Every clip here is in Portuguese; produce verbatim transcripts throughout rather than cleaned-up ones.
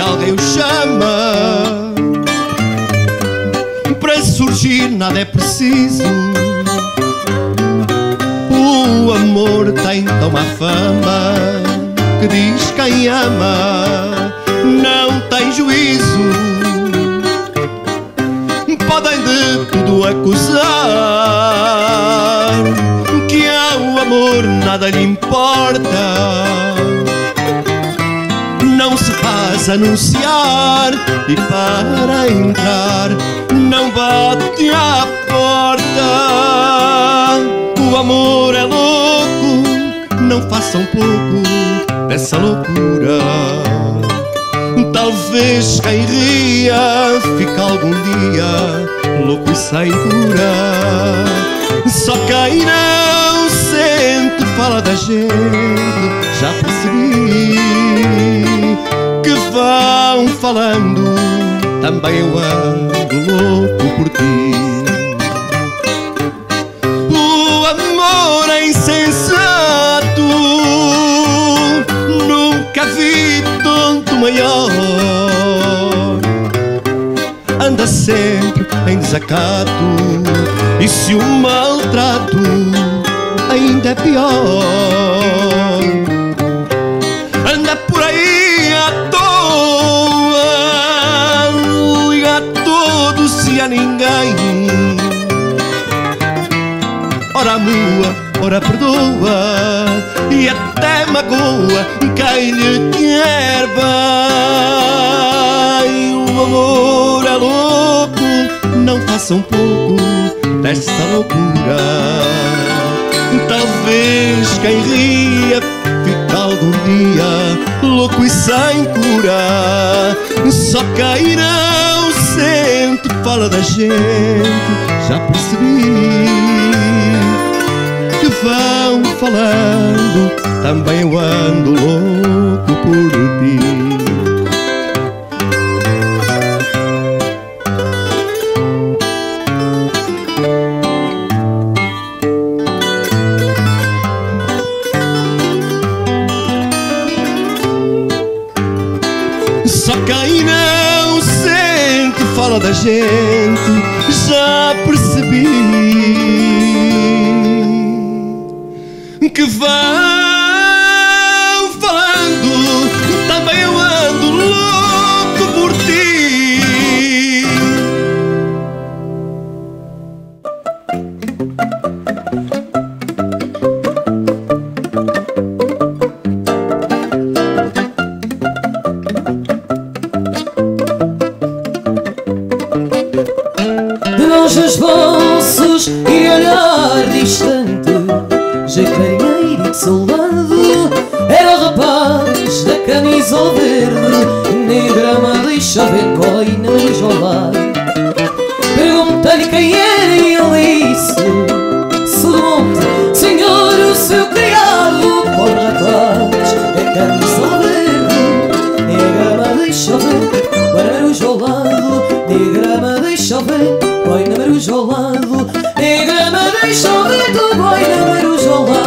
Alguém o chama, para surgir nada é preciso. O amor tem tão má fama que diz quem ama não tem juízo. Podem de tudo acusar que ao amor nada lhe importa. Não se faz anunciar e para entrar não bate à porta. O amor é louco, não façam pouco dessa loucura. Talvez quem ria fique algum dia louco e sem cura. Só quem não sente fala da gente, já percebi. Que vão falando, também eu ando louco por ti. O amor é insensato, nunca vi tonto maior. Anda sempre em desacato, e se o maltrato ainda é pior. Anda por aí a ninguém, ora amua, ora perdoa e até magoa quem lhe quer bem. O amor é louco, não façam pouco desta loucura. Talvez quem ria fique algum dia louco e sem cura. Só cairá fala da gente, já percebi. Que vão falando, também eu ando louco por ti. Da gente, já percebi que vão falando, também eu ando louco por ti. solado era o rapaz da camisola verde, nem grama deixava ver coina ao lado. Perguntei-lhe quem era e ele disse: sou do monte, senhor, o seu criado. Pobre rapaz da camisola verde, nem grama deixava ver coina ao lado, nem grama deixava ver coina ao lado, nem grama deixava ver coina ao lado.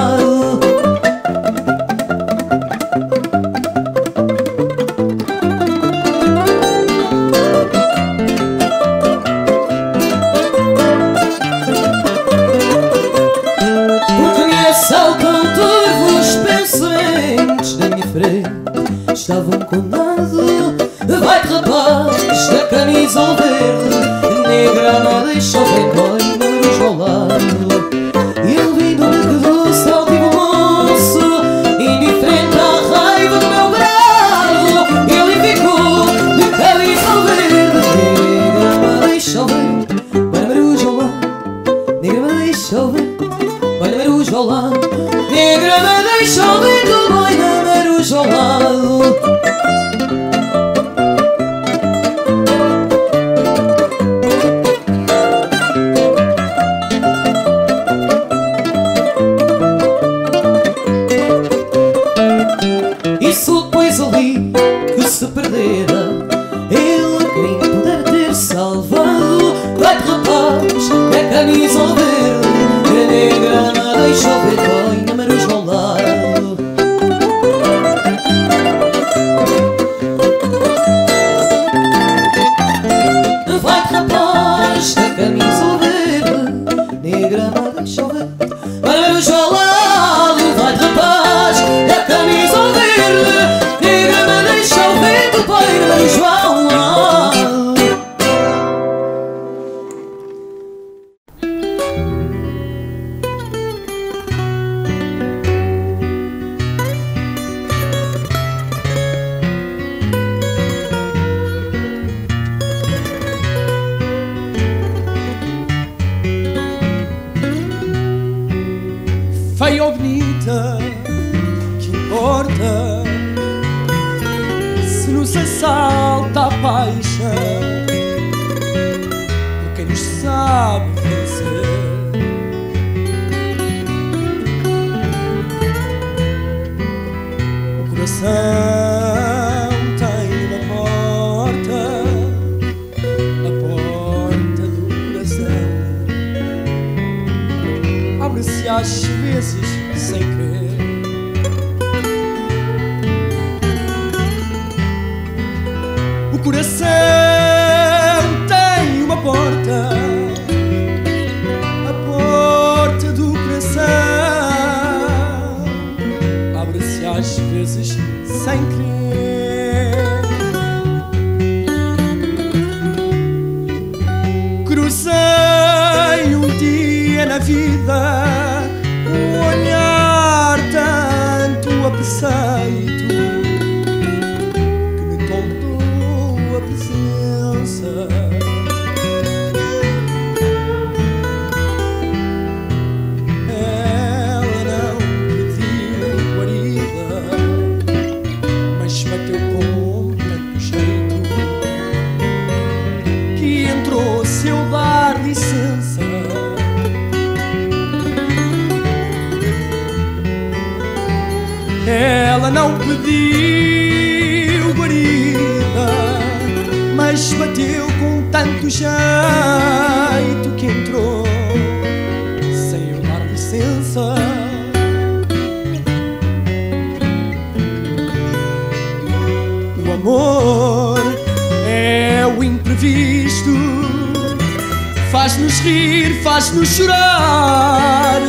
Estava um condenado, vai-te rapaz da camisola verde, nem grama deixou ver coimas ao lado. E ele vindo me quedou saltivo moço, indiferente à raiva do meu brado. Ele ficou de camisola verde, nem grama deixou ver, vai-lhe marujo ao lado, nem grama deixou ver, vai-lhe marujo ao lado, nem grama deixou ver, vai-lhe marujo ao lado. E só depois ali que se perdera, ele quem puder ter salvado. Vai-te rapaz, é camisola verde, negra, não deixa o ver coina marujo ao lado. Vai-te rapaz, é camisola verde, negra, não deixa o ver coina marujo ao lado. Feia ou bonita, que importa, se nos assalta a paixão, por quem nos sabe vencer. O coração tem uma porta, a porta do coração abre-se às vezes sem querer. O coração tem uma porta, a porta do coração abre-se às vezes sem querer. Cruzei um dia na vida um olhar tanto apresseito que me contou a presença. Ela não pediu guarida, mas bateu com tanto jeito que entrou seu dar licença. Ela não pediu guarida, mas bateu com tanto jeito que entrou sem eu dar licença. O amor é o imprevisto, faz-nos rir, faz-nos chorar,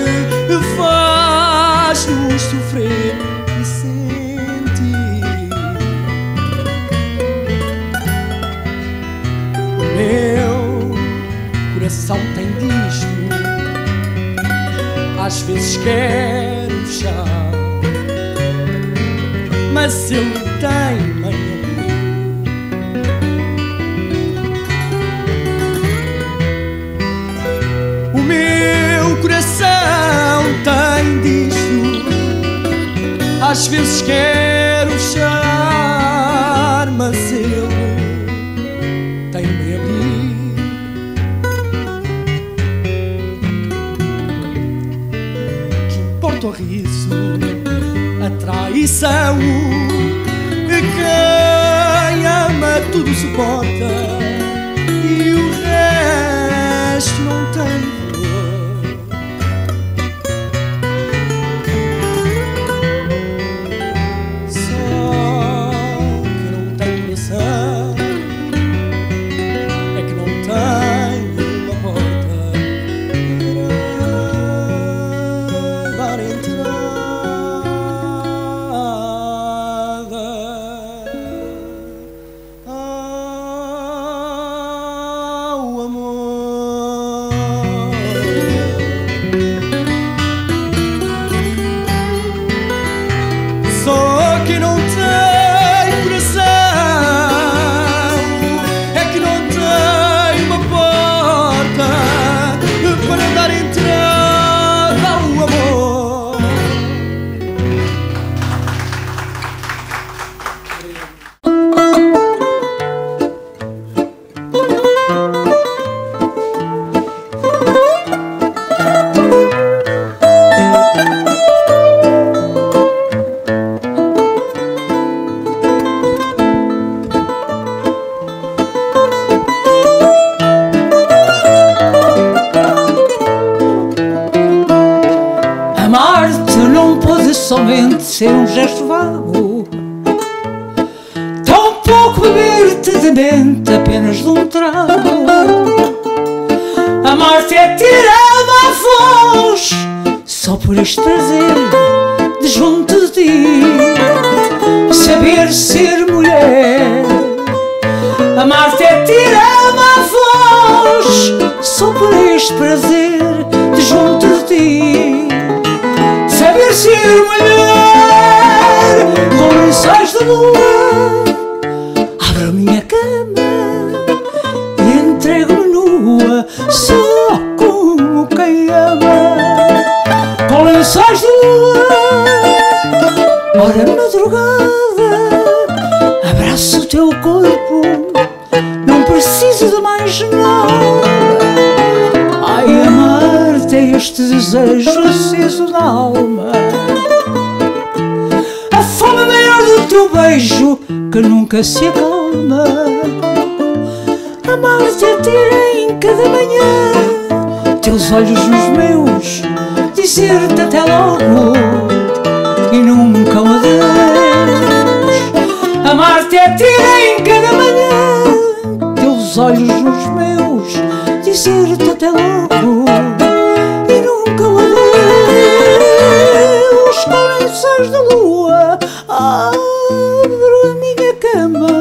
faz-nos sofrer. Às vezes quero fechar, mas ele tem meio. O meu coração tem disto, Às vezes quero chorar, mas eu tenho medo. Que importa o riso, a traição, e quem ama tudo suporta, e o resto não tem. Somente ser um gesto vago, tão pouco beber-te de mente apenas de um trago. Amar-te é tirar-me a voz só por este prazer de junto de ti. Saber ser mulher, amar-te é tirar-me a voz só por este prazer de junto de ti. Saber ser mulher, com lençóis de lua, abro a minha cama e entrego-me nua, só como quem ama. Com lençóis de lua, hora madrugada, abraço o teu corpo, não preciso de mais nada. Ai, amar-te é este desejo aceso na alma, a fome maior do teu beijo que nunca se acalma. Amar-te é ter em cada manhã teus olhos nos meus, dizer-te até logo e nunca um adeus. Amar-te é ter em cada manhã teus olhos nos meus, dizer-te até logo e nunca um adeus. Com lençóis de lua, abro a minha cama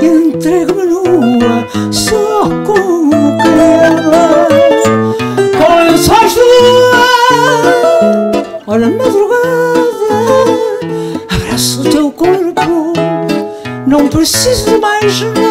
e entrego-me nua, só como crema. Com lençóis de lua, hora madrugada, abraço o teu corpo, não preciso de mais nada.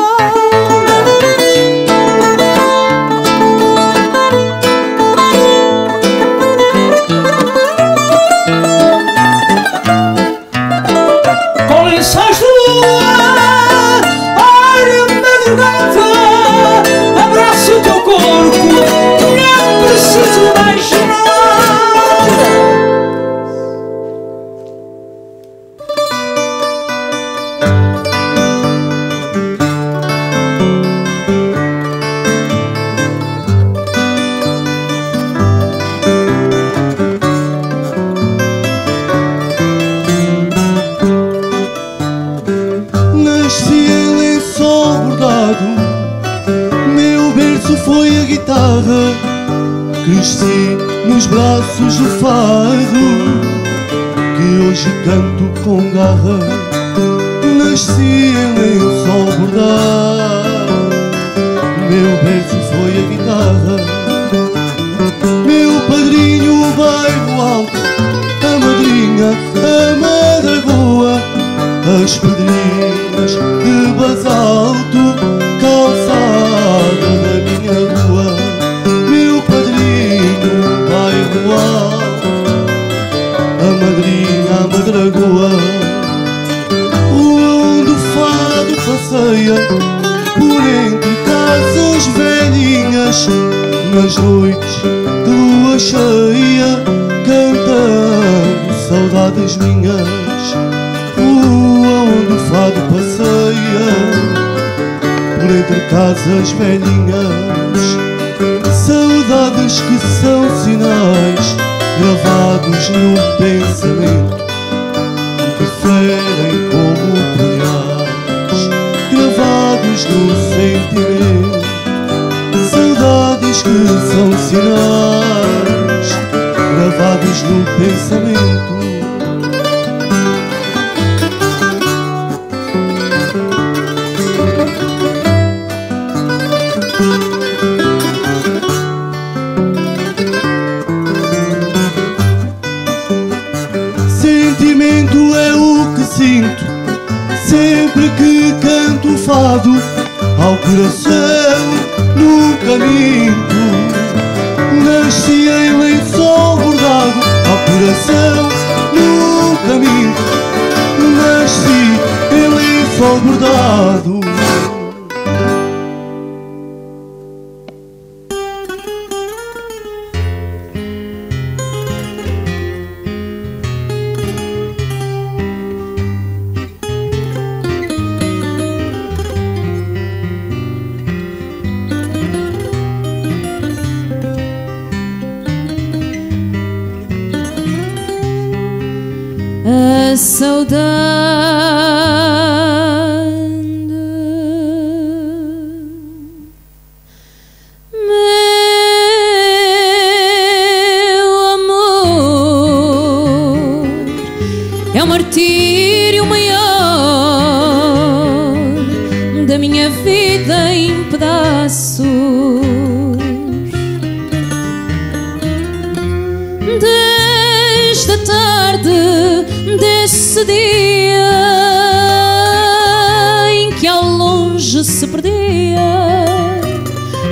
Cresci nos braços do fardo, que hoje canto com garra. Nasci em lençol bordado, meu berço foi a guitarra. Meu padrinho veio alto, a madrinha a madragoa, as pedrinhas de basalto, calçada da minha rua. A madrinha, a madragoa, nas noites de lua cheia, cantando saudades minhas. Rua onde o fado passeia, por entre casas velhinhas. Saudades que são sinais gravados num pensamento, que ferem como punhais, gravados no sentimento. Saudades que são sinais gravados no pensamento. Sentimento é o que sinto sempre que canto o fado, ao coração no caminho. Nasci em lençol bordado, ao coração no caminho. Nasci em lençol bordado. A saudade meu amor é o martírio maior da minha vida em pedaços. Desde a tarde desse dia em que ao longe se perdia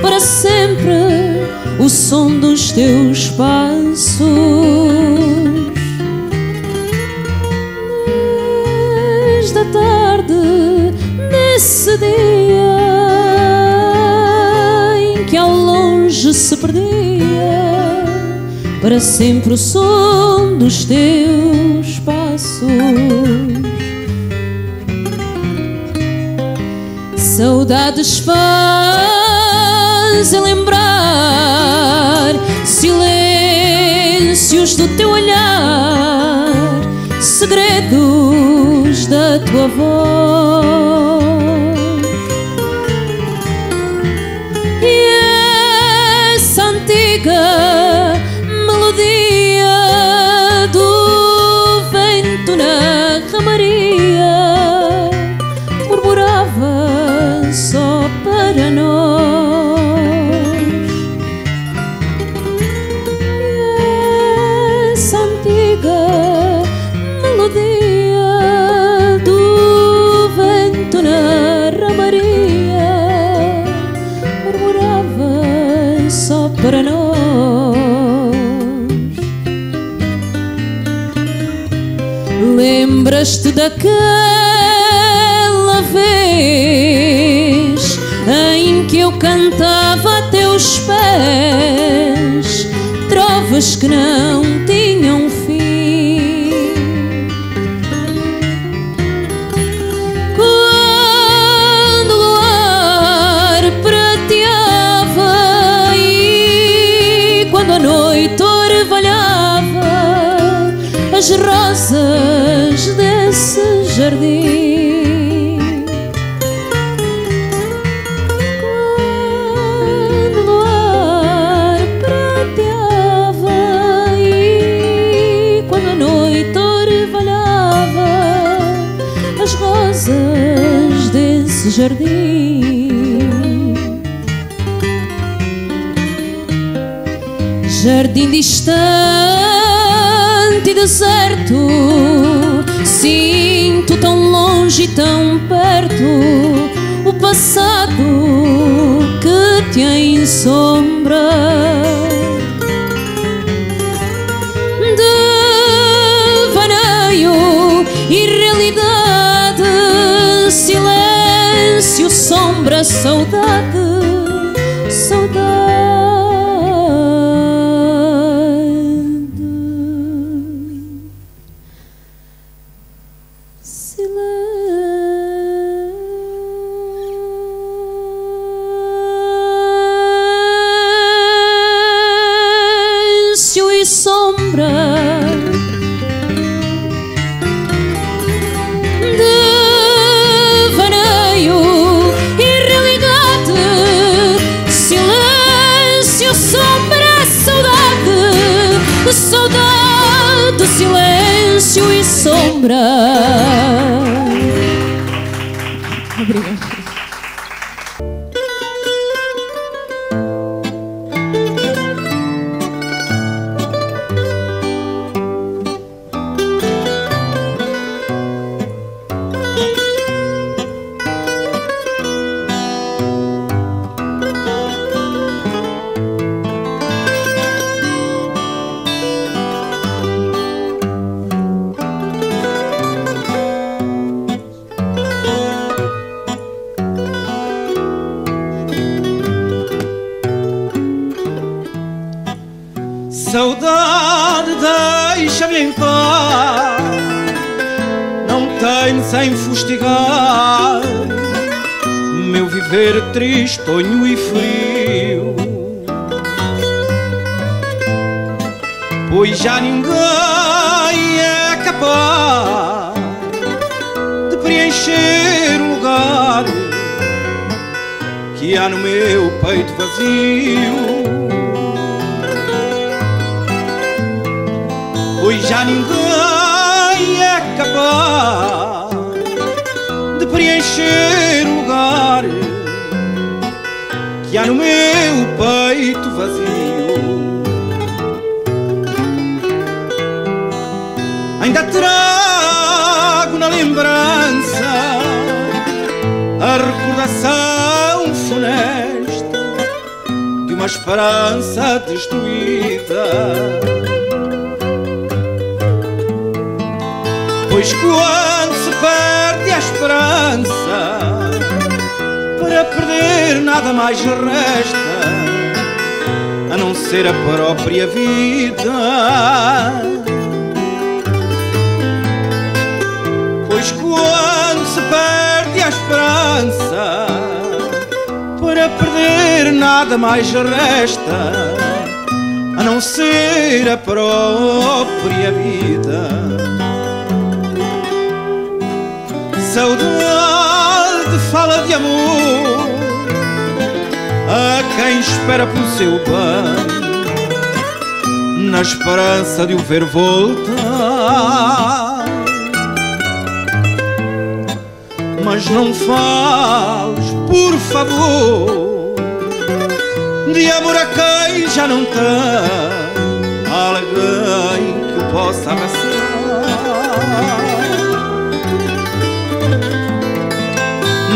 para sempre o som dos teus passos. Desde a tarde desse dia em que ao longe se perdia para sempre o som dos teus passos. Saudades fazem lembrar silêncios do teu olhar, segredos da tua voz. E essa antiga melodia do vento na ramaria murmurava só para nós. Lembras-te daquela vez em que eu cantava a teus pés trovas que não tinham fim? As rosas desse jardim, quando no ar prateava e quando a noite orvalhava, as rosas desse jardim. Jardim distante e deserto, sinto tão longe e tão perto o passado que te ensombra. Devaneio e realidade, silêncio, sombra, saudade, saudade. sombra. Obrigada. Saudade deixa-me em paz, não tenho sem fustigar meu viver tristonho e frio, pois já ninguém é capaz de preencher o lugar que há no meu peito vazio. Pois já ninguém é capaz de preencher o lugar que há no meu peito vazio. Ainda trago na lembrança a recordação funesta de uma esperança destruída. Pois quando se perde a esperança, para perder nada mais resta a não ser a própria vida. Pois quando se perde a esperança, para perder nada mais resta a não ser a própria vida. Saudade fala de amor a quem espera pelo seu bem, na esperança de o ver voltar. Mas não fales, por favor, de amor a quem já não tem alguém que o possa abraçar.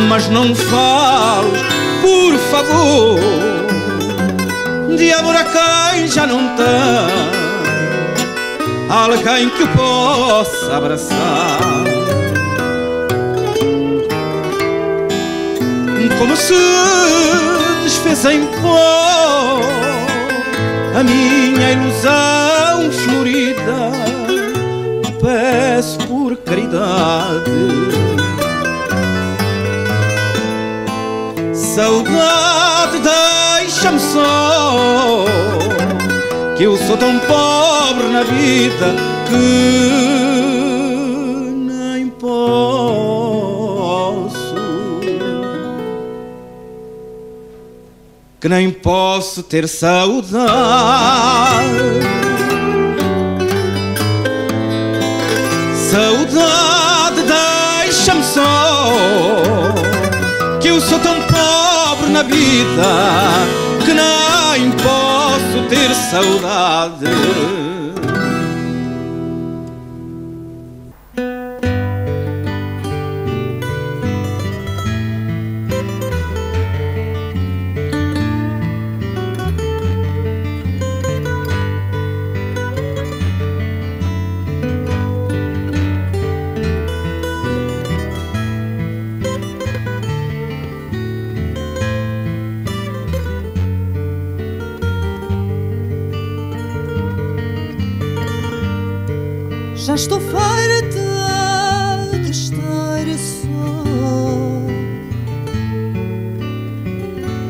Mas não fales, por favor, de amor a quem já não tem alguém que o possa abraçar. Como se desfez em pó a minha ilusão florida, peço por caridade. Saudade, deixa-me só, que eu sou tão pobre na vida que nem posso, que nem posso ter saudade. Saudade, deixa-me só, que eu sou tão na vida que nem posso ter saudade. Já estou farta de estar só,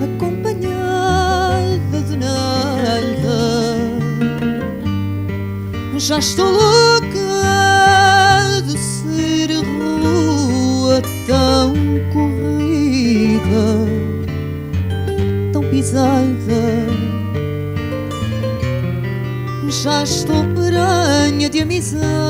acompanhada de nada. Já estou louca de ser rua tão corrida, tão pisada. Já estou pranha de amizade.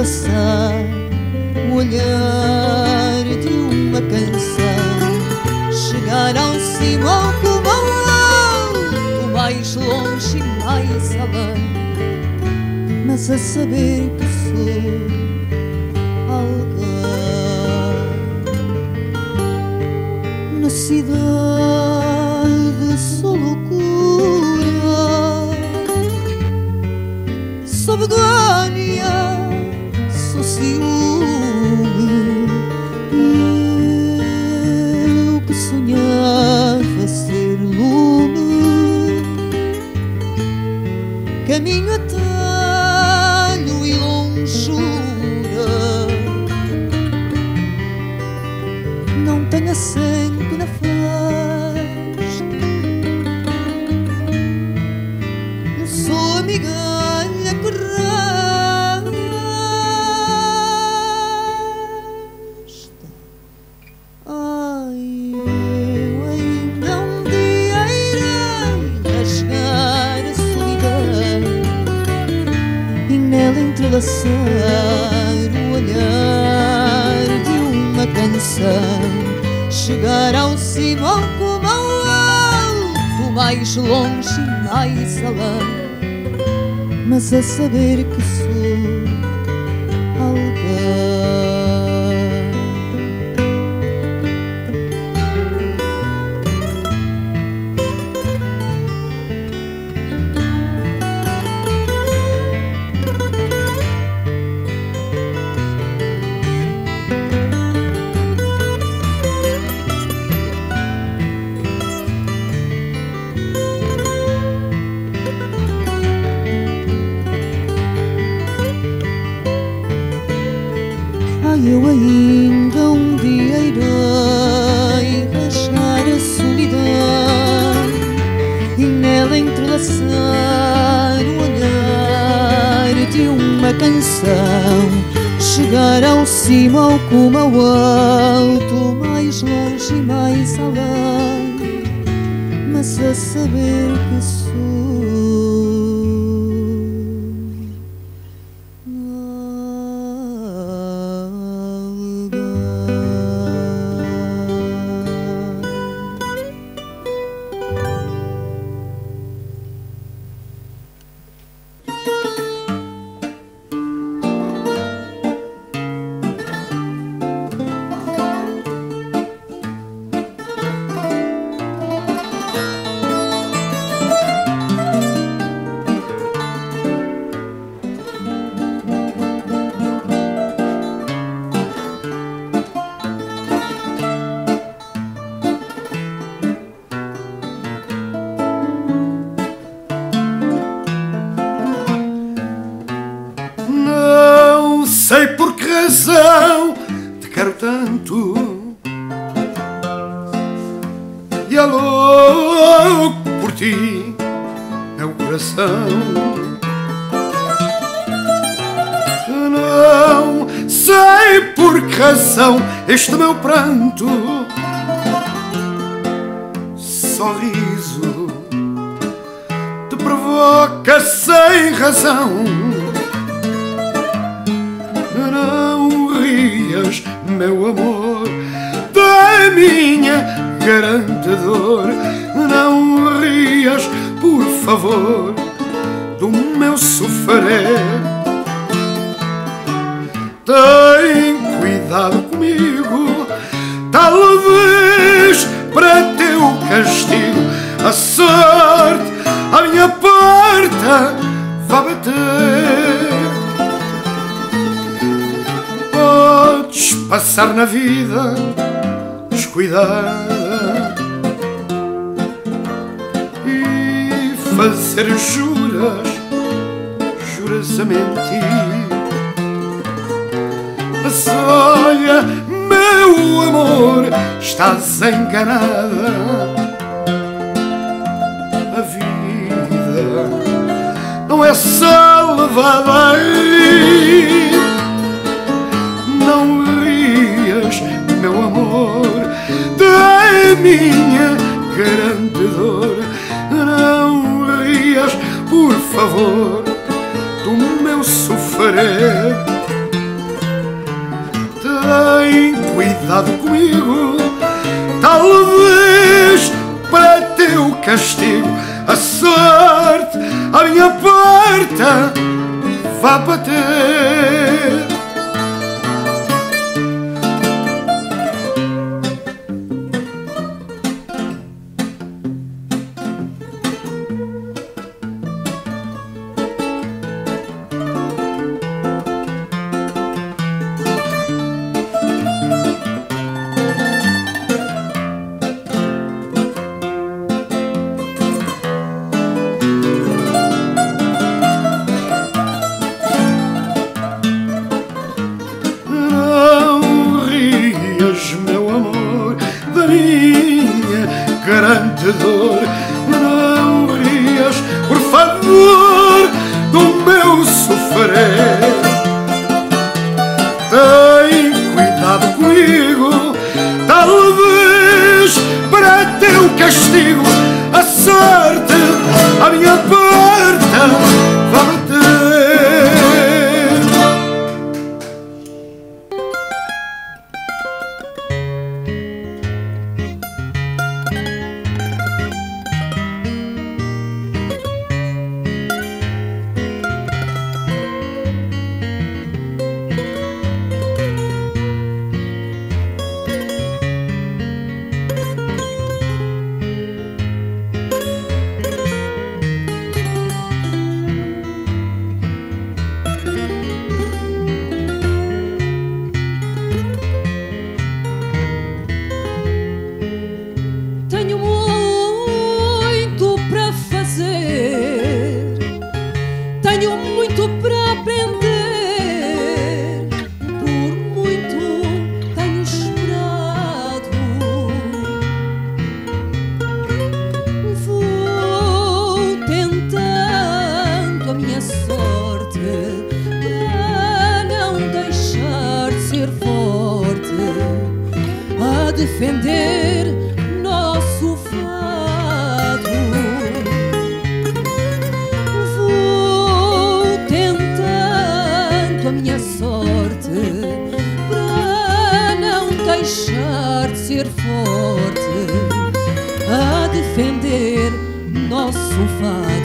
coração, o olhar de uma canção, chegar ao cimo ao comum, o mais longe e mais além, mas a saber que sou alguém. Na cidade sou loucura, sou begônia, sou ciúme, eu que sonhava ser lume. Caminho atalho e longura, não tenho acento na faz. Eu sou amigalha corrente, o olhar de uma canção, chegar ao cimo ao como alto, mais longe e mais além, mas a saber que sou alguém. Eu ainda um dia irei rasgar a solidão e nela entrelaçar o olhar de uma canção, chegar ao cimo ao cume ao alto, mais longe e mais além, mas a saber que sou. Te quero tanto e é louco por ti, meu coração. Não sei por que razão este meu pranto, sorriso te provoca sem razão. Meu amor, da minha grande dor, não rias, por favor, do meu sofrer. Tem cuidado comigo, talvez para teu castigo a sorte à minha porta vá bater. Podes passar na vida descuidada e fazer juras, juras a mentir. Mas olha, meu amor, estás enganada. A vida não é só levada a rir. Não rias, meu amor, da minha grande dor. Não rias, por favor, do meu sofrer. tem cuidado comigo, talvez para teu castigo a sorte à minha porta vá bater. Grande dor, não rias, por favor, do meu sofrer. Tem cuidado comigo, talvez para teu castigo a sorte à minha porta vá defender nosso fado. Vou tentando a minha sorte para não deixar de ser forte a defender nosso fado.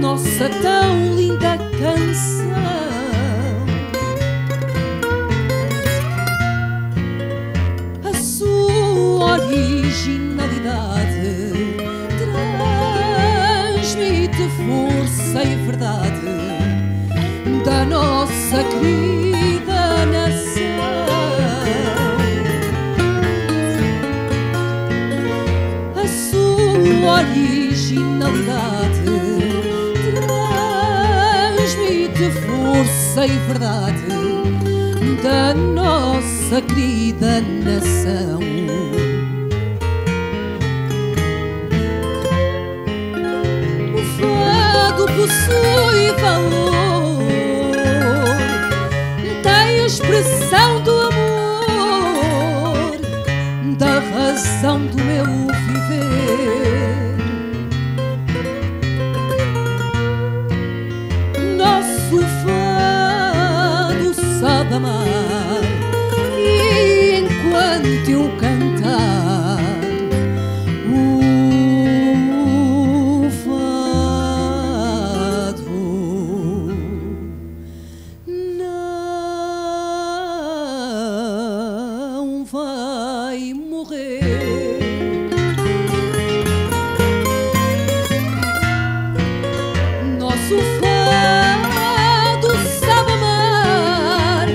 Nossa tão linda canção, a sua originalidade transmite força e verdade da nossa querida nação. A sua originalidade transmite força e verdade da nossa querida nação. O fado possui valor, tem a expressão do amor, da razão do meu viver. Amar, e enquanto eu cantar, o fado não vai morrer. Nosso fado sabe amar.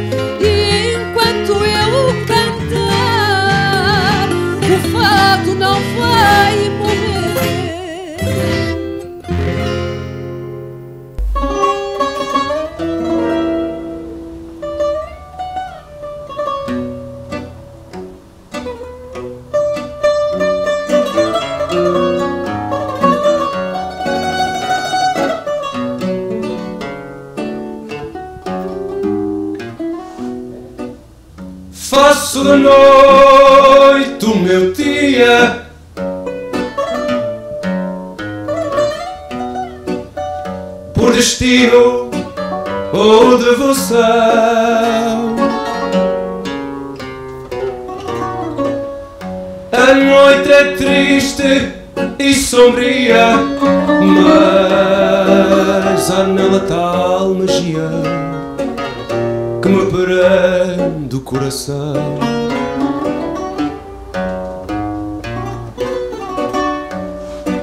passo da noite, o meu dia. Por destino ou devoção, a noite é triste e sombria, mas há nela tal magia que me prende o coração.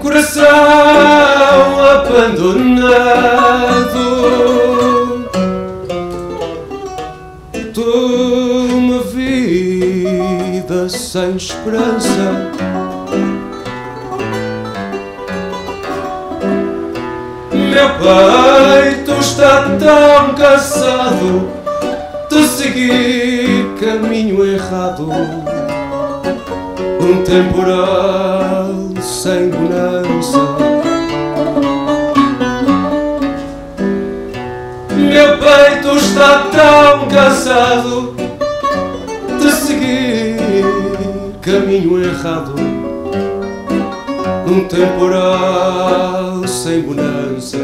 Coração abandonado, toda uma vida sem esperança, meu peito está tão cansado de seguir caminho errado, um temporal sem bonança. Meu peito está tão cansado de seguir caminho errado, um temporal sem bonança.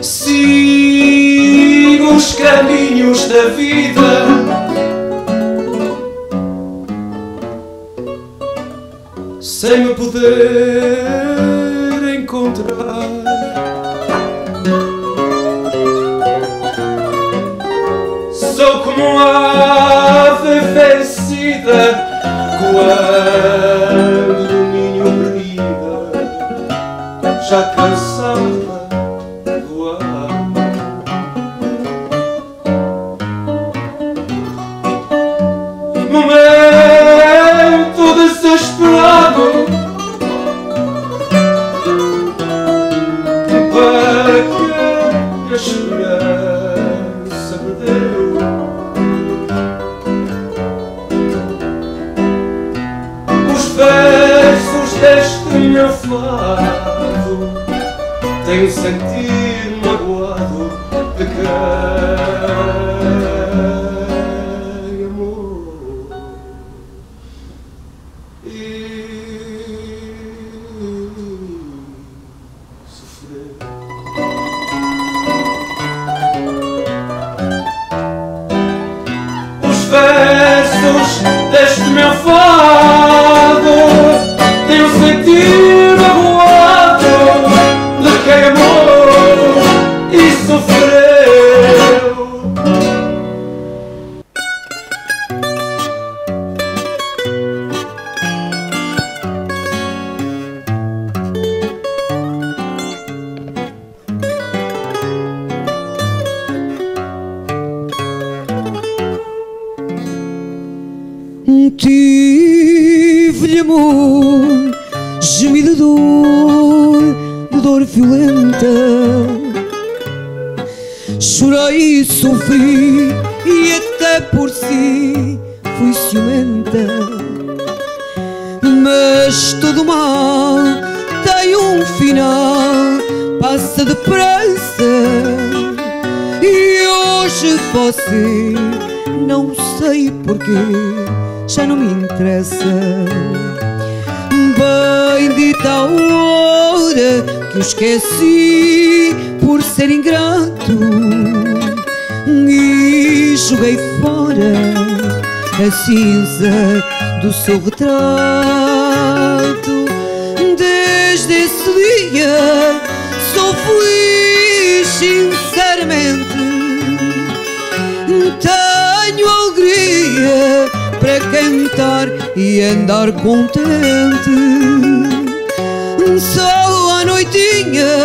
Sigo os caminhos da vida, sem me poder encontrar. Sou como a ave vencida, quando do ninho perdida, já cansada de voar. Momento desesperado, a esperança perdeu. Os versos deste meu fado têm sentir magoado de quem amou e sofreu. Deste meu fado tenho sentido magoado de quem amou e sofreu. Tive-lhe amor, gemido de dor, de dor violenta. Chorei e sofri e até por si fui ciumenta. Mas todo mal tem um final, passa depressa. E hoje você, não sei porquê, já não me interessa. Bendita a hora que o esqueci por ser ingrato e joguei fora a cinza do seu retrato. Desde esse dia sou feliz, sinceramente. Tenho alegria para cantar e andar contente. Só à noitinha,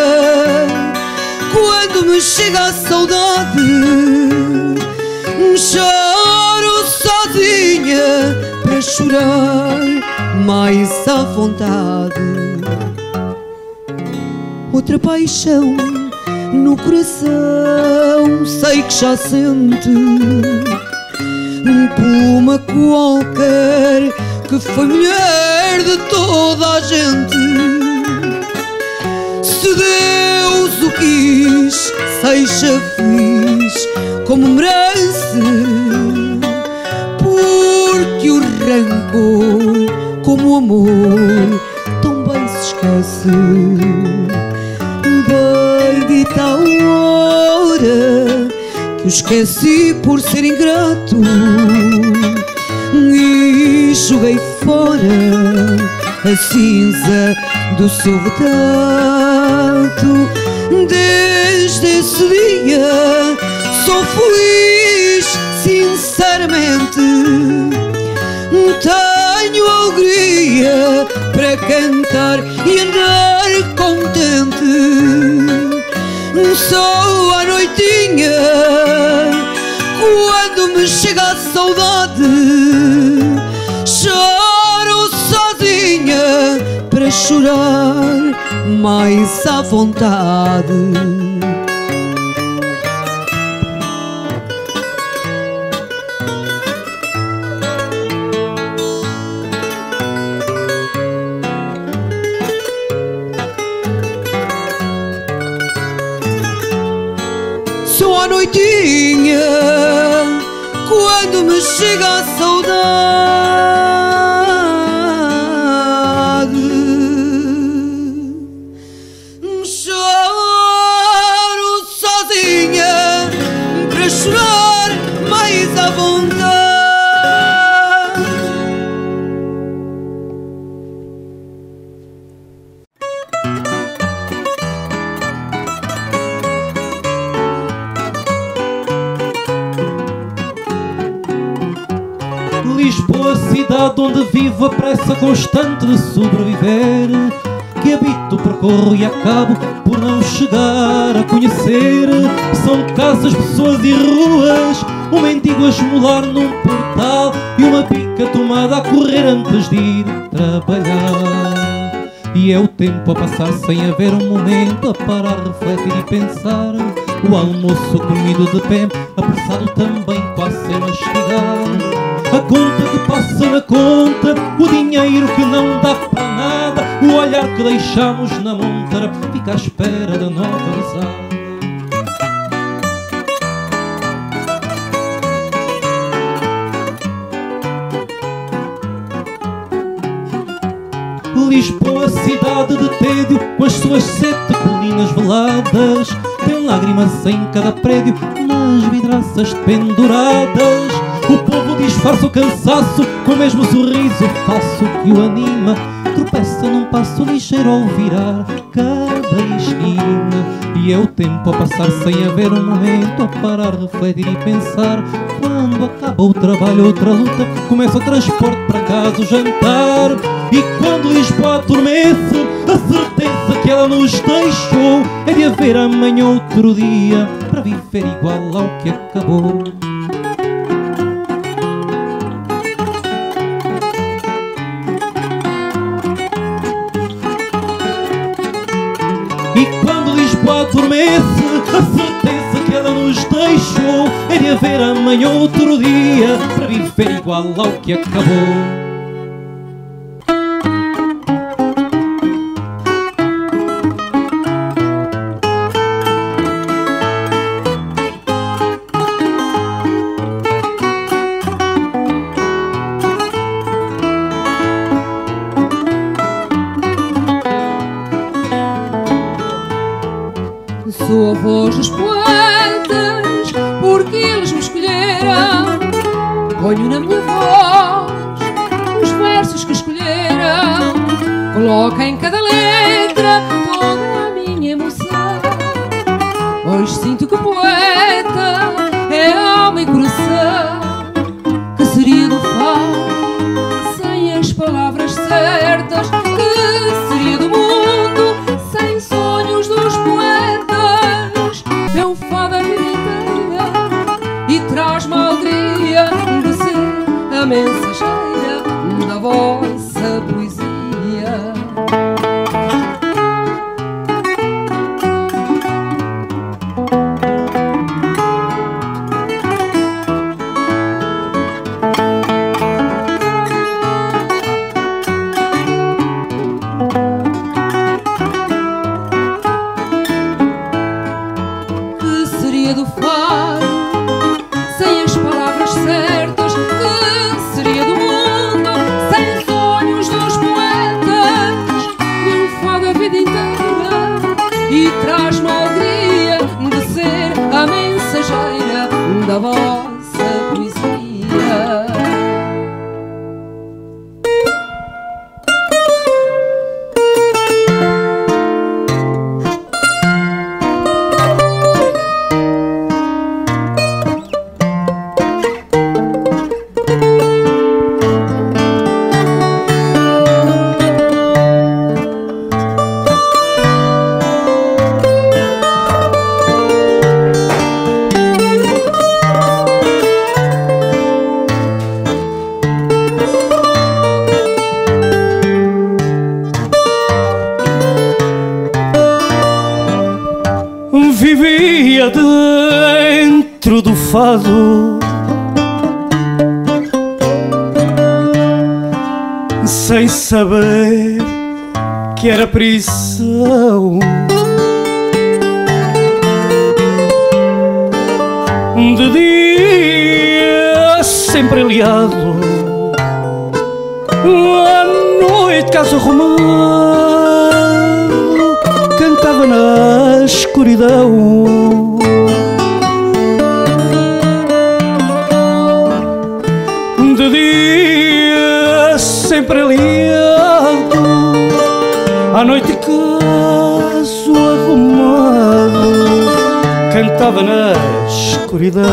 quando me chega a saudade, choro sozinha para chorar mais à vontade. Outra paixão no coração sei que já sente, uma qualquer que foi mulher de toda a gente. Se Deus o quis, seja feliz como merece amor tão bem se esquece da dita hora que o esqueci por ser ingrato e joguei fora a cinza do seu retrato. Desde esse dia sou feliz, sinceramente tenho alegria para cantar e andar contente. Só à noitinha, quando me chega a saudade, choro sozinha para chorar mais à vontade. Só à noitinha, quando me chega a saudade, choro sozinha para chorar mais à vontade. Lisboa, cidade onde vivo a pressa constante de sobreviver, que habito, percorro e acabo por não chegar a conhecer. São casas, pessoas e ruas, um mendigo a esmolar num portal e uma pica tomada a correr antes de ir trabalhar. E é o tempo a passar sem haver um momento a parar, refletir e pensar. O almoço comido de pé, apressado também quase a mastigar. A conta que passa na conta, o dinheiro que não dá para nada, o olhar que deixamos na montra fica à espera da nova amizade. Lisboa, cidade de tédio, com as suas sete colinas veladas, tem lágrimas em cada prédio, nas vidraças penduradas. O povo disfarça o cansaço com o mesmo sorriso falso que o anima, tropeça num passo ligeiro ao virar cada esquina. E é o tempo a passar sem haver um momento a parar, refletir e pensar. Quando acaba o trabalho, outra luta, começa o transporte para casa, o jantar. E quando Lisboa adormece, a certeza que ela nos deixou é de haver amanhã outro dia para viver igual ao que acabou. E quando Lisboa adormece, a certeza que ela nos deixou é de haver amanhã outro dia para viver igual ao que acabou. Sou a voz dos poetas, porque eles me escolheram. Ponho na minha voz os versos que escolheram. Coloco em cada letra toda a minha emoção. Hoje sinto que o poeta é alma e coração. Que seria do fado sem as palavras certas? Que seria do mundo sem sonhos dos poetas? Traz-me a alegria de ser a mensageira da vossa poesia. é dentro do fado, sem saber que era prisão de dia, sempre aliado, à noite casa romano cantava na escuridão. De dia sempre aliado, à noite caso arrumado cantava na escuridão.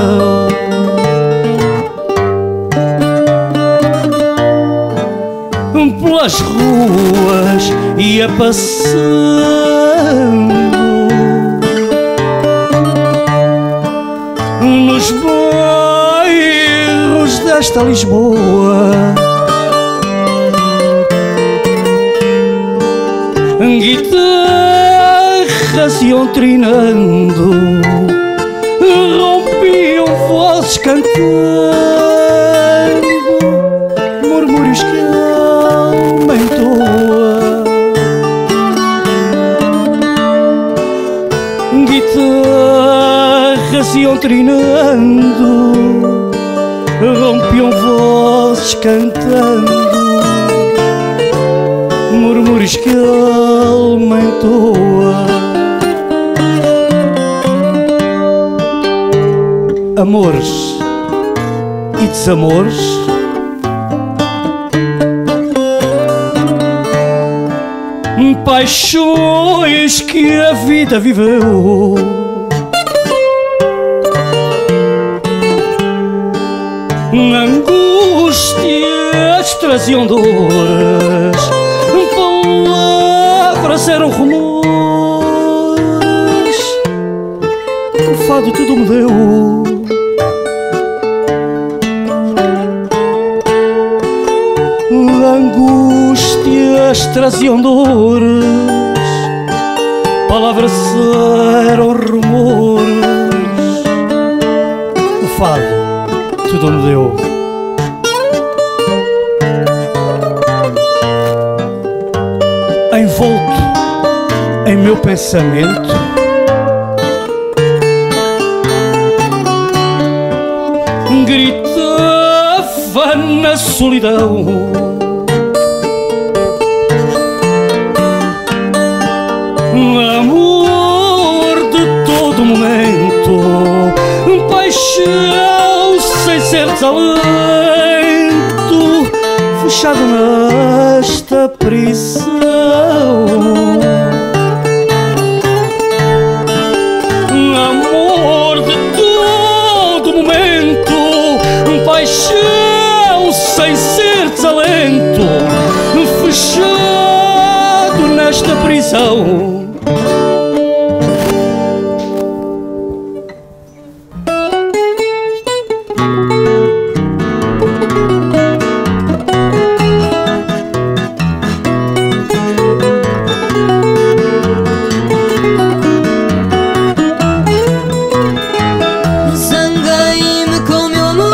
Pelas ruas ia passando, nos bairros desta Lisboa, guitarras iam trinando, rompiam vozes cantando, murmúrios que a alma entoa. Guitarras iam trinando, rompiam vozes cantando, murmúrios que a alma entoa. Amores e desamores, paixões que a vida viveu, angústias traziam dores, palavras eram rumores, o fado tudo me deu. Angústias traziam dores, palavras eram rumores, o fado tudo me deu. Envolto em meu pensamento, gritava na solidão, amor de todo momento, paixão sem ser desalento, fechado nesta prisão. Amor de todo momento, paixão sem ser desalento, fechado nesta prisão. Zanguei-me com o meu amor,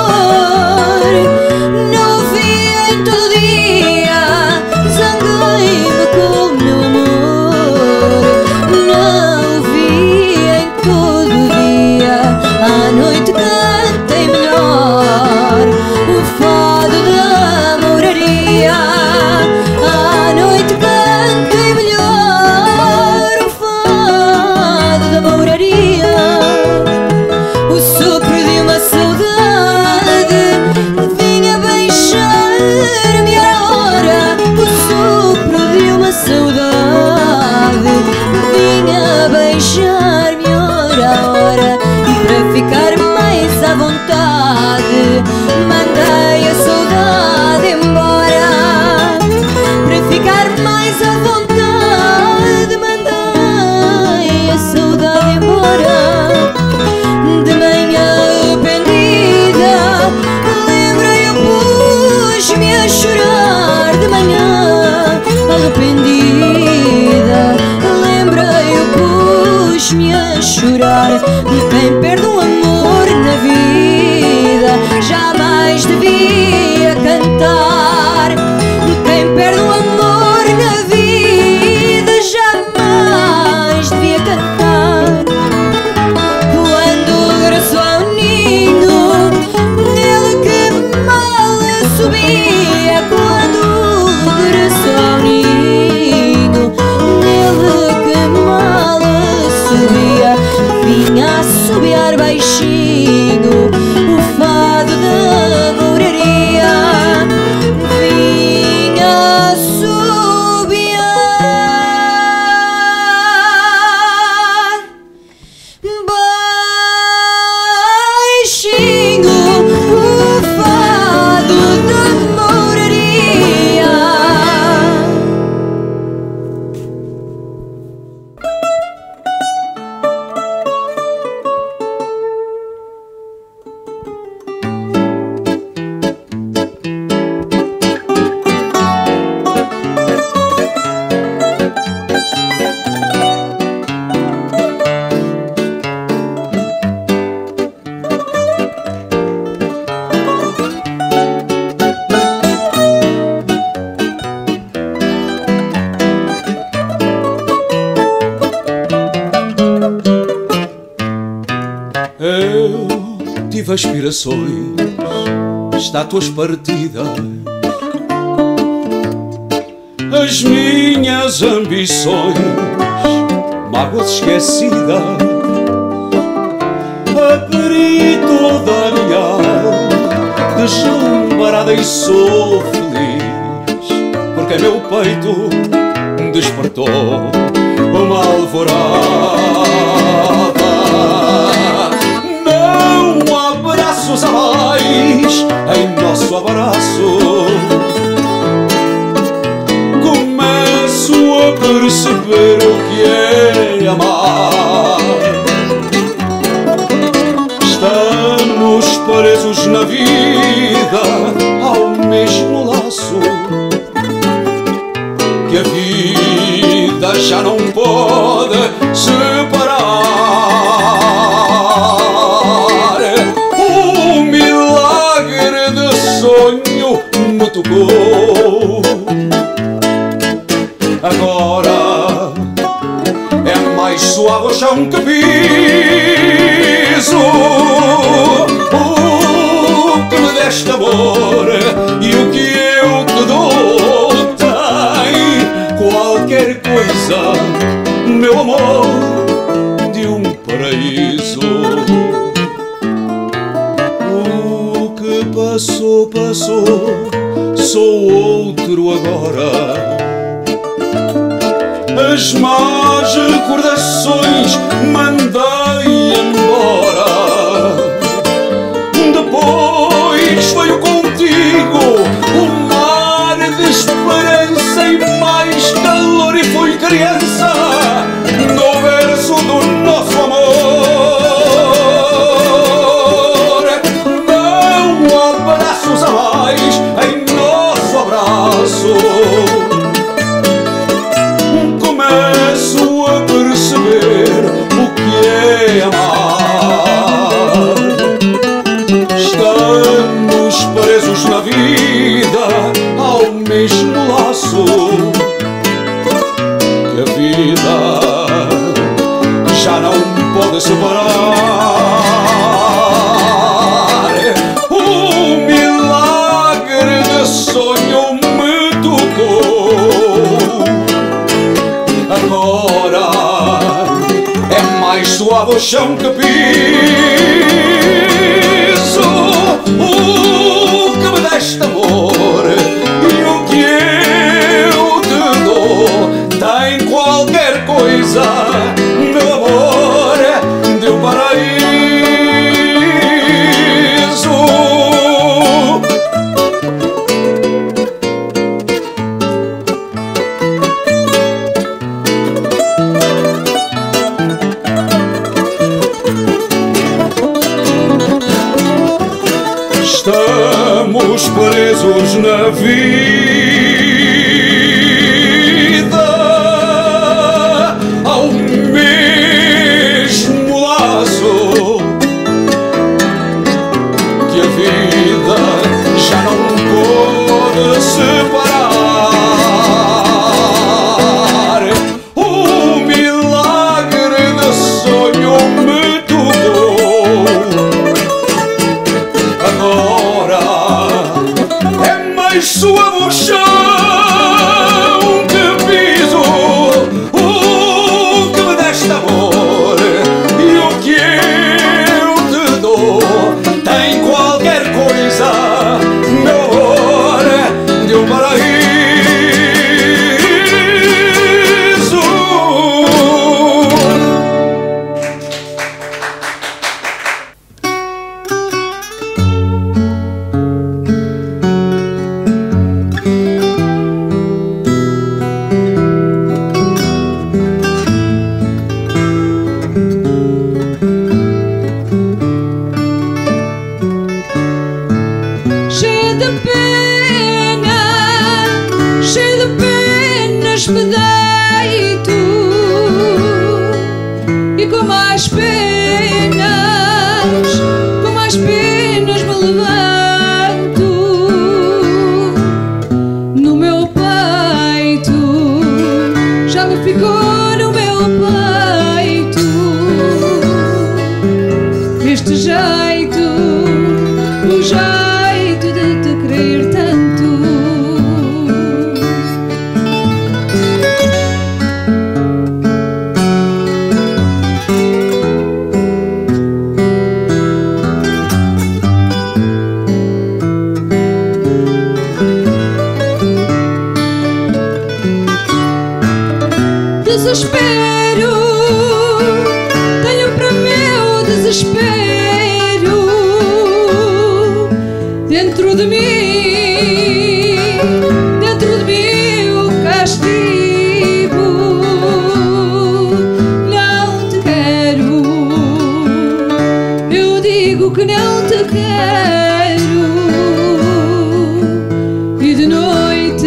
aspirações, estátuas partidas, as minhas ambições, mágoas esquecidas. Abri toda a minha alma, deslumbrada, e sou feliz, porque meu peito despertou uma alvorada. Não há braços a mais em nosso abraço. Começo a perceber o que é amar. Estamos presos na vida ao mesmo laço, que a vida já não pode separar. O milagre de sonho me tocou. Agora é mais suave o chão que piso. O que me deste, amor, e o que eu te dou, tem qualquer coisa, meu amor, de um paraíso. O que passou, passou, sou outro agora. As más recordações mandei embora. Depois veio contigo um mar de esperança e mais calor, e fui criança no verso do nosso amor. Não há braços a mais em nosso abraço. Começo a perceber o que é amar. Estamos presos na vida ao mesmo laço, que a vida já não pode separar. O milagre de sonho me tocou. Agora é mais suave o chão que piso. O que me deste, amor, e o que eu te dou, tem qualquer coisa, meu amor, de um paraíso. Estamos presos na vida ao mesmo laço, que a vida já não pode separar. O milagre de sonho me tocou. Agora é mais suave o chão que piso. O que me deste, amor, e o que eu te dou, tem qualquer coisa, meu amor, de um jeito. desespero, tenho para meu desespero dentro de mim, dentro de mim o castigo. Não te quero, eu digo que não te quero, e de noite,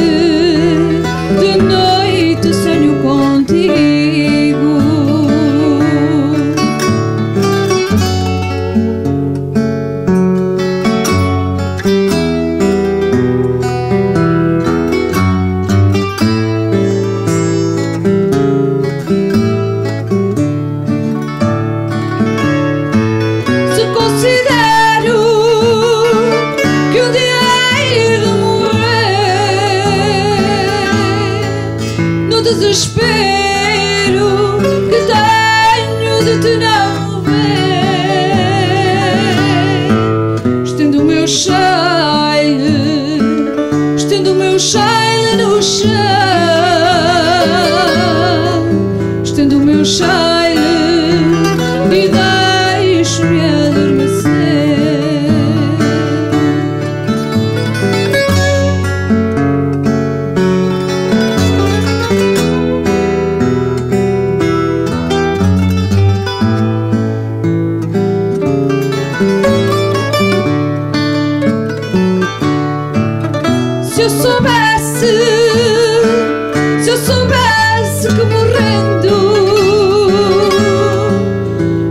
de noite sonho contigo. Se considero que um dia hei de morrer no desespero que tenho de te não ver, estendo o meu cheile, estendo o meu cheile no chão, estendo o meu cheile e deixo-me adormecer. Se eu soubesse, se eu soubesse que morrendo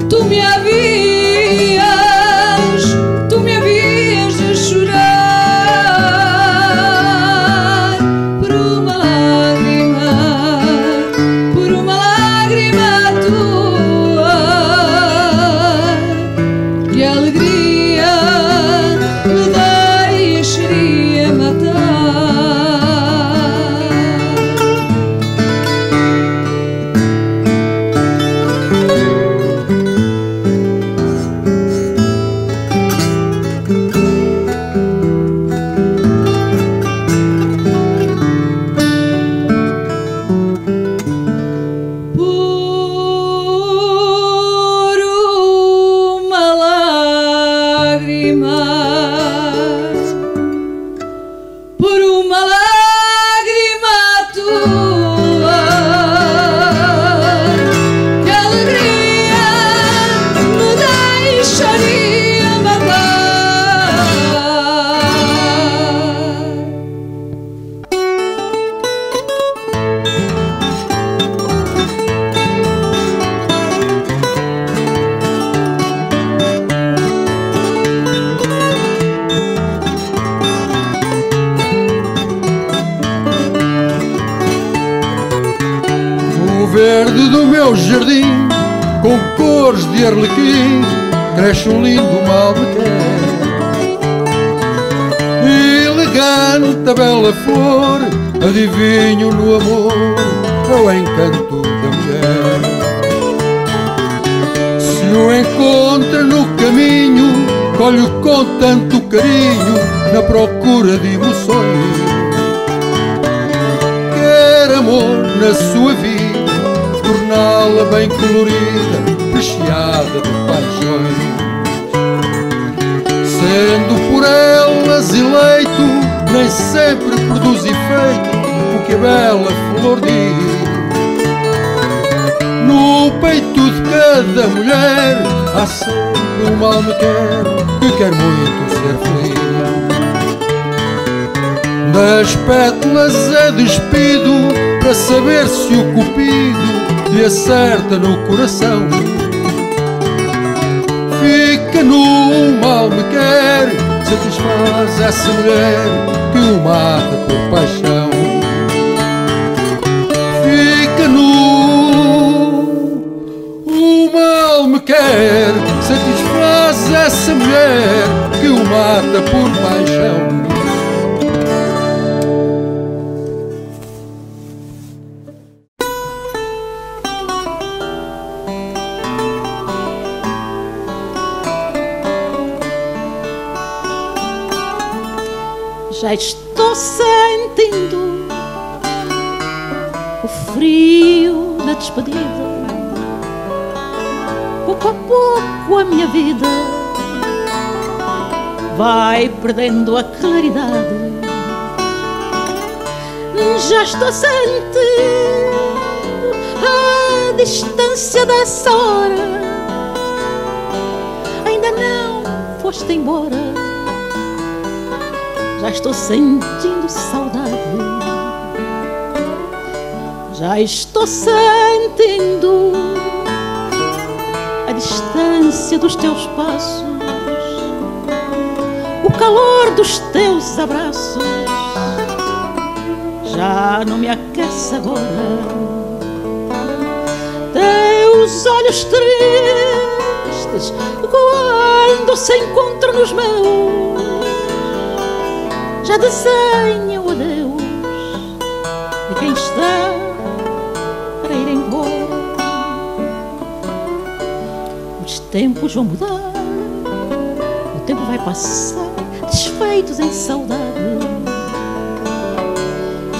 tu me havias, tu me havias de chorar por uma lágrima, por uma lágrima tua, que alegria me dá. No verde do meu jardim, com cores de arlequim, cresce um lindo malbequer. Elegante a bela flor, adivinho no amor o encanto da mulher. Se o encontra no caminho, colho com tanto carinho, na procura de emoções. Quer amor na sua vida, torná-la bem colorida, recheada de paixões. Sendo por elas eleito, nem sempre produz efeito o que a bela flor diz. No peito de cada mulher há sempre um alma-quer que quer muito ser feliz. Das pétalas é despido para saber se o cupido lhe acerta no coração. Fica no mal me quer, satisfaz essa mulher que o mata por paixão. Fica no o mal me quer, satisfaz essa mulher que o mata por paixão. Já estou sentindo o frio da da despedida, pouco a pouco a minha vida vai perdendo a claridade. Já estou sentindo a distância dessa hora. Ainda não foste embora, já estou sentindo saudade. Já estou sentindo a distância dos teus passos, o calor dos teus abraços. Já não me aquece agora, teus olhos tristes quando se encontram nos meus, já desenham o adeus de quem está para ir embora. Os tempos vão mudar, o tempo vai passar, desfeitos em saudade.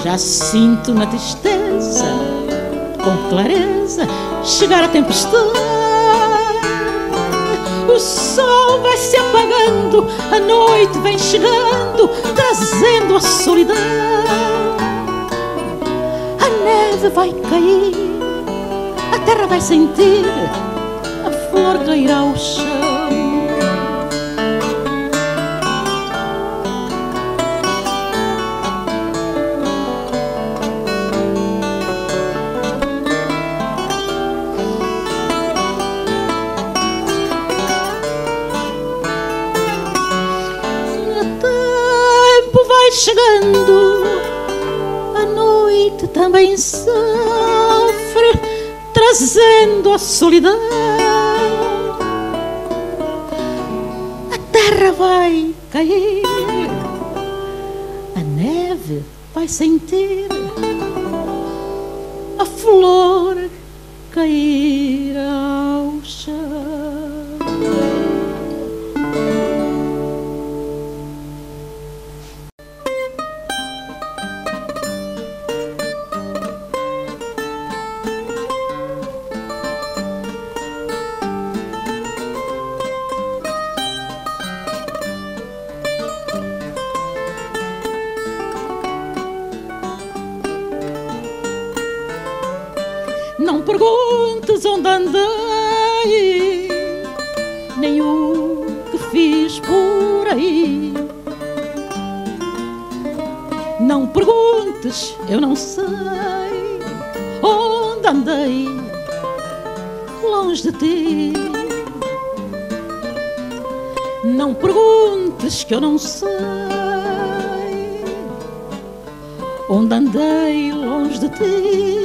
Já sinto na tristeza, com clareza, chegar a tempestade. O sol vai se apagando, a noite vem chegando, trazendo a solidão. A neve vai cair, a terra vai sentir, a flor cairá ao chão. Chegando, a noite também sofre, trazendo a solidão. A terra vai cair, a neve vai sentir, a flor cair ao chão. Não perguntes onde andei, nem o que fiz por aí. Não perguntes, eu não sei onde andei, longe de ti. Não perguntes que eu não sei onde andei, longe de ti.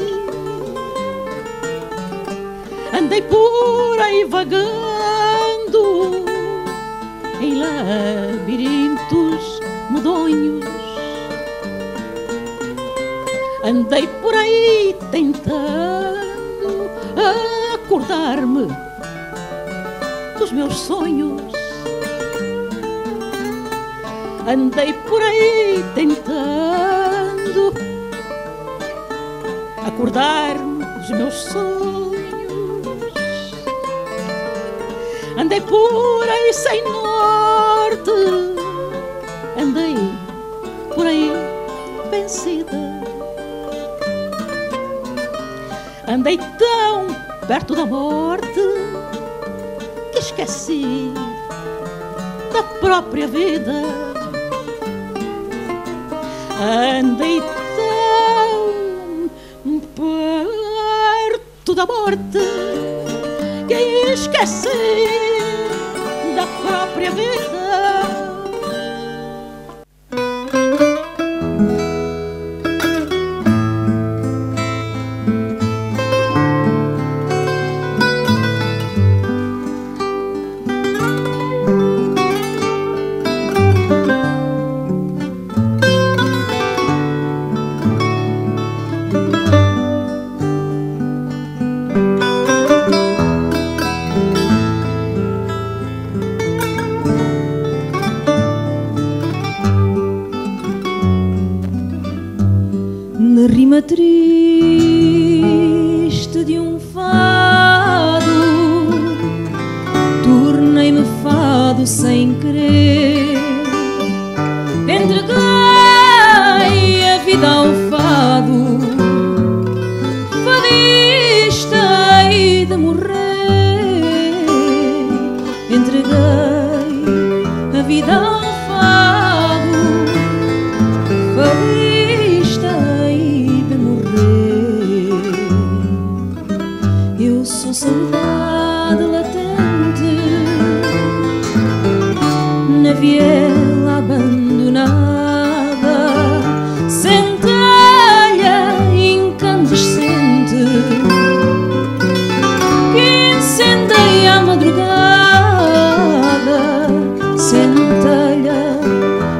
Andei por aí vagando em labirintos medonhos. Andei por aí tentando acordar-me dos meus sonhos. Andei por aí tentando acordar-me dos meus sonhos. Andei por aí sem norte, andei por aí vencida. Andei tão perto da morte que esqueci da própria vida. Andei tão perto da morte que esqueci da própria vida. Thank you. ansiedade latente na viela abandonada, centelha incandescente que incendeia a madrugada, centelha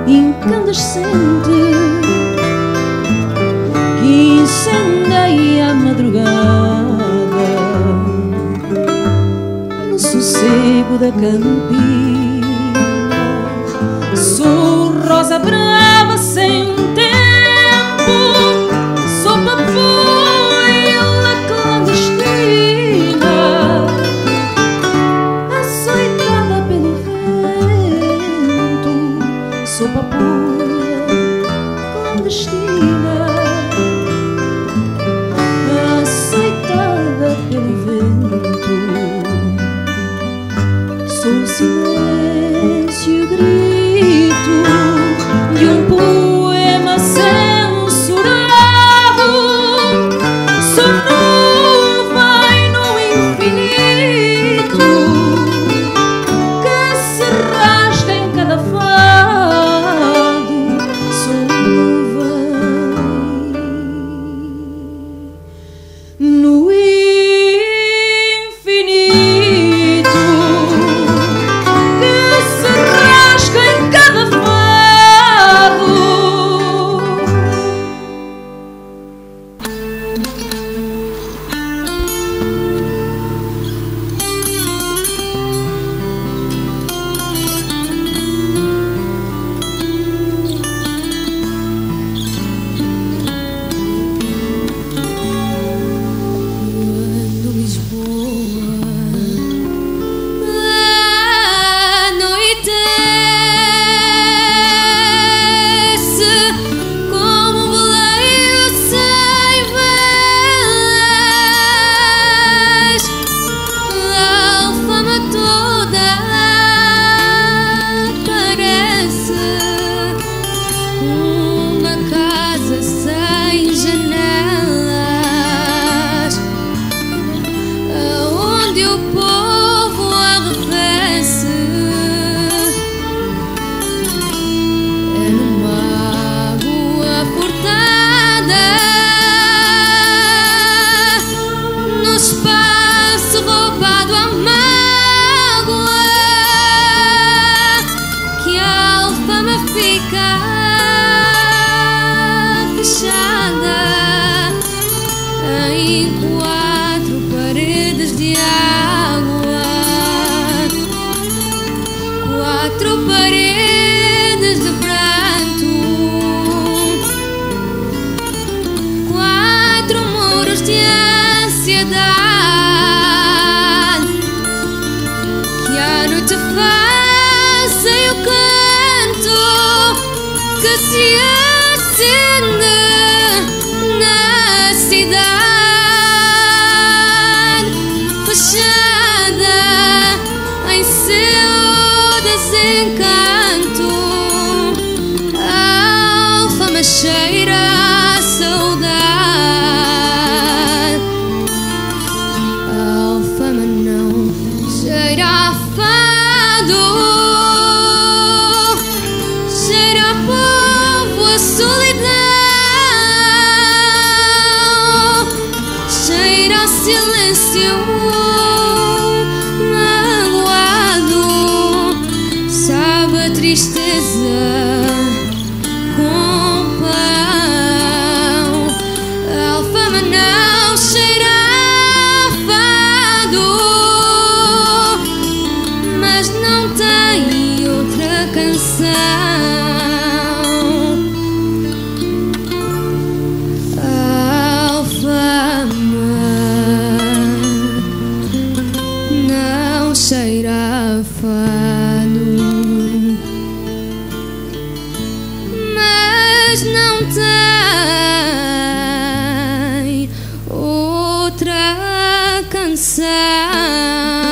incandescente que incendeia a madrugada. Sossego da campina, sou rosa brava sem tempo, sou papoila clandestina, açoitada pelo vento, sou papoila clandestina, açoitada pelo vento. Sou silêncio e grito de um poema censurado, sou nuvem no infinito que se rasga em cada fado, sou nuvem no outra canção.